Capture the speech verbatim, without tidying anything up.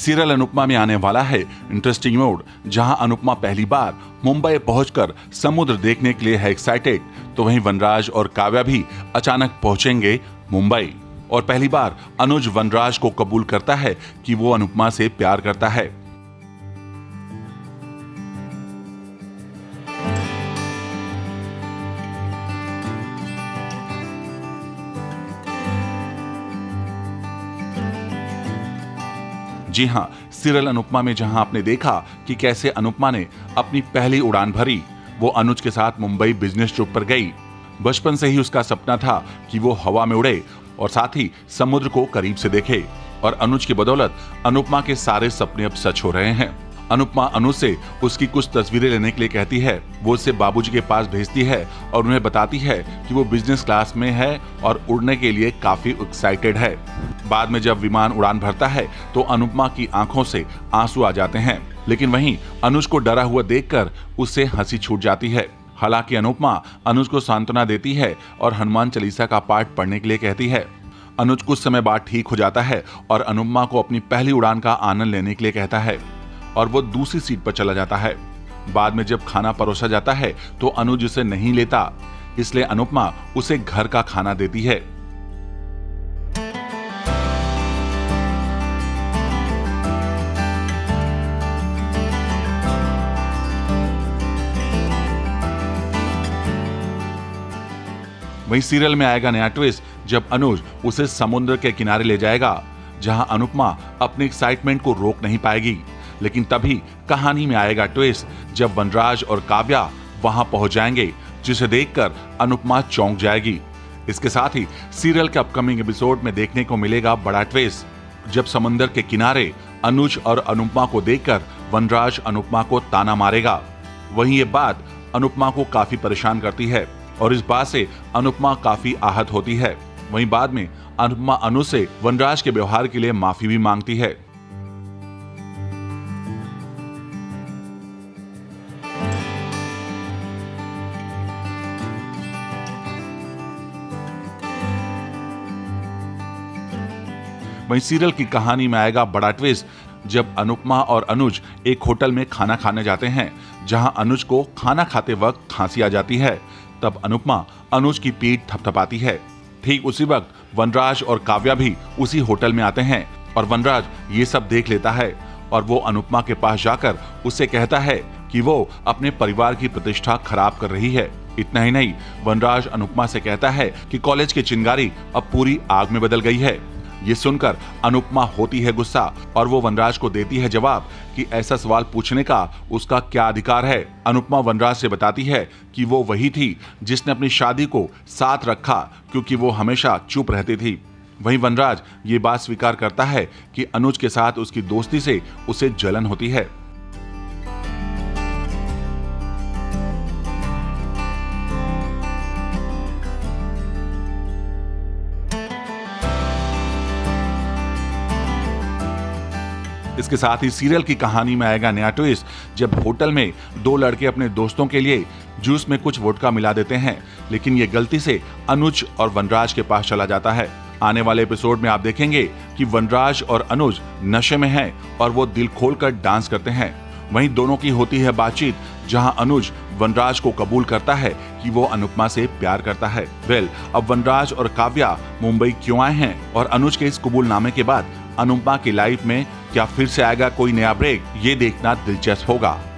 Serial Anupama में आने वाला है इंटरेस्टिंग मोड, जहां अनुपमा पहली बार मुंबई पहुंचकर समुद्र देखने के लिए है एक्साइटेड, तो वहीं वनराज और काव्या भी अचानक पहुंचेंगे मुंबई और पहली बार अनुज वनराज को कबूल करता है कि वो अनुपमा से प्यार करता है। जी हां, सीरियल अनुपमा में जहां आपने देखा कि कैसे अनुपमा ने अपनी पहली उड़ान भरी, वो अनुज के साथ मुंबई बिजनेस ट्रिप पर गई। बचपन से ही उसका सपना था कि वो हवा में उड़े और साथ ही समुद्र को करीब से देखे और अनुज की बदौलत अनुपमा के सारे सपने अब सच हो रहे हैं। अनुपमा अनुज से उसकी कुछ तस्वीरें लेने के लिए कहती है, वो उसे बाबूजी के पास भेजती है और उन्हें बताती है कि वो बिजनेस क्लास में है और उड़ने के लिए काफी एक्साइटेड है। बाद में जब विमान उड़ान भरता है तो अनुपमा की आंखों से आंसू आ जाते हैं, लेकिन वहीं अनुज को डरा हुआ देखकर उससे हंसी छूट जाती है। हालांकि अनुपमा अनुज को सांत्वना देती है और हनुमान चालीसा का पाठ पढ़ने के लिए कहती है। अनुज कुछ समय बाद ठीक हो जाता है और अनुपमा को अपनी पहली उड़ान का आनंद लेने के लिए कहता है और वो दूसरी सीट पर चला जाता है। बाद में जब खाना परोसा जाता है तो अनुज उसे नहीं लेता, इसलिए अनुपमा उसे घर का खाना देती है। वहीं सीरियल में आएगा नया ट्विस्ट, जब अनुज उसे समुद्र के किनारे ले जाएगा, जहां अनुपमा अपने एक्साइटमेंट को रोक नहीं पाएगी। लेकिन तभी कहानी में आएगा ट्विस्ट, जब वनराज और काव्या वहां पहुंच जाएंगे, जिसे देखकर अनुपमा चौंक जाएगी। इसके साथ ही सीरियल के अपकमिंग एपिसोड में देखने को मिलेगा बड़ा ट्विस्ट, जब समुद्र के किनारे अनुज और अनुपमा को देखकर वनराज अनुपमा को ताना मारेगा। वहीं ये बात अनुपमा को काफी परेशान करती है और इस बात से अनुपमा काफी आहत होती है। वहीं बाद में अनुपमा अनुज से वनराज के व्यवहार के लिए माफी भी मांगती है। वहीं सीरियल की कहानी में आएगा बड़ा ट्विस्ट, जब अनुपमा और अनुज एक होटल में खाना खाने जाते हैं, जहां अनुज को खाना खाते वक्त खांसी आ जाती है। तब अनुपमा अनुज की पीठ थपथपाती है। ठीक उसी वक्त वनराज और काव्या भी उसी होटल में आते हैं और वनराज ये सब देख लेता है और वो अनुपमा के पास जाकर उससे कहता है कि वो अपने परिवार की प्रतिष्ठा खराब कर रही है। इतना ही नहीं, वनराज अनुपमा से कहता है कि कॉलेज की चिंगारी अब पूरी आग में बदल गई है। ये सुनकर अनुपमा होती है गुस्सा और वो वनराज को देती है जवाब कि ऐसा सवाल पूछने का उसका क्या अधिकार है। अनुपमा वनराज से बताती है कि वो वही थी जिसने अपनी शादी को साथ रखा, क्योंकि वो हमेशा चुप रहती थी। वहीं वनराज ये बात स्वीकार करता है कि अनुज के साथ उसकी दोस्ती से उसे जलन होती है। इसके साथ ही सीरियल की कहानी में आएगा नया ट्विस्ट, जब होटल में दो लड़के अपने दोस्तों के लिए जूस में कुछ वोडका मिला देते हैं, लेकिन ये गलती से अनुज और वनराज के पास चला जाता है। आने वाले एपिसोड में आप देखेंगे कि वनराज और अनुज नशे में हैं और वो दिल खोलकर डांस करते हैं। वहीं दोनों की होती है बातचीत, जहां अनुज वनराज को कबूल करता है कि वो अनुपमा से प्यार करता है। वेल, अब वनराज और काव्या मुंबई क्यों आए हैं और अनुज के इस कबूलनामे के बाद अनुपमा की लाइफ में क्या फिर से आएगा कोई नया ब्रेक, ये देखना दिलचस्प होगा।